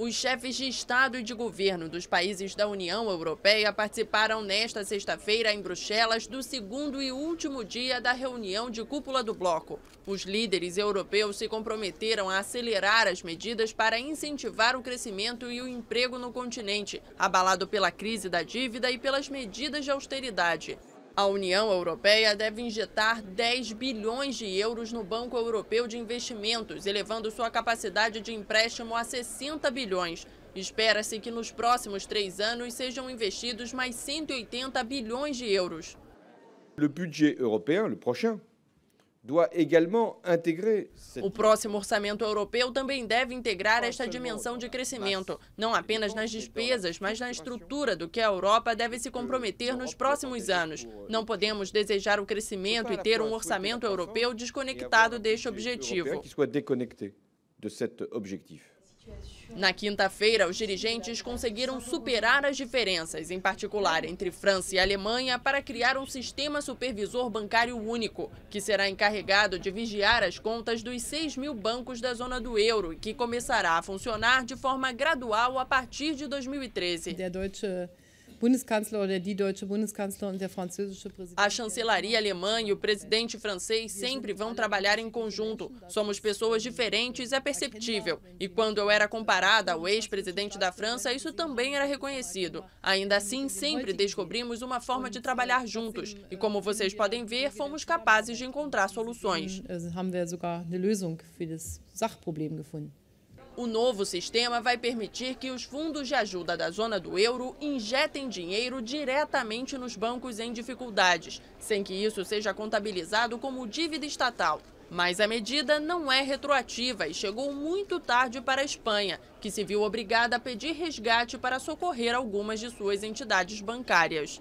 Os chefes de Estado e de governo dos países da União Europeia participaram nesta sexta-feira em Bruxelas do segundo e último dia da reunião de cúpula do bloco. Os líderes europeus se comprometeram a acelerar as medidas para incentivar o crescimento e o emprego no continente, abalado pela crise da dívida e pelas medidas de austeridade. A União Europeia deve injetar 10 bilhões de euros no Banco Europeu de Investimentos, elevando sua capacidade de empréstimo a 60 bilhões. Espera-se que nos próximos 3 anos sejam investidos mais 180 bilhões de euros. O budget europeu, o próximo, deve também integrar... O próximo orçamento europeu também deve integrar esta dimensão de crescimento, não apenas nas despesas, mas na estrutura do que a Europa deve se comprometer nos próximos anos. Não podemos desejar o crescimento e ter um orçamento europeu desconectado deste objetivo. Na quinta-feira, os dirigentes conseguiram superar as diferenças, em particular entre França e Alemanha, para criar um sistema supervisor bancário único, que será encarregado de vigiar as contas dos 6.000 bancos da zona do euro e que começará a funcionar de forma gradual a partir de 2013. A chancelaria alemã e o presidente francês sempre vão trabalhar em conjunto. Somos pessoas diferentes, é perceptível. E quando eu era comparada ao ex-presidente da França, isso também era reconhecido. Ainda assim, sempre descobrimos uma forma de trabalhar juntos. E como vocês podem ver, fomos capazes de encontrar soluções. O novo sistema vai permitir que os fundos de ajuda da zona do euro injetem dinheiro diretamente nos bancos em dificuldades, sem que isso seja contabilizado como dívida estatal. Mas a medida não é retroativa e chegou muito tarde para a Espanha, que se viu obrigada a pedir resgate para socorrer algumas de suas entidades bancárias.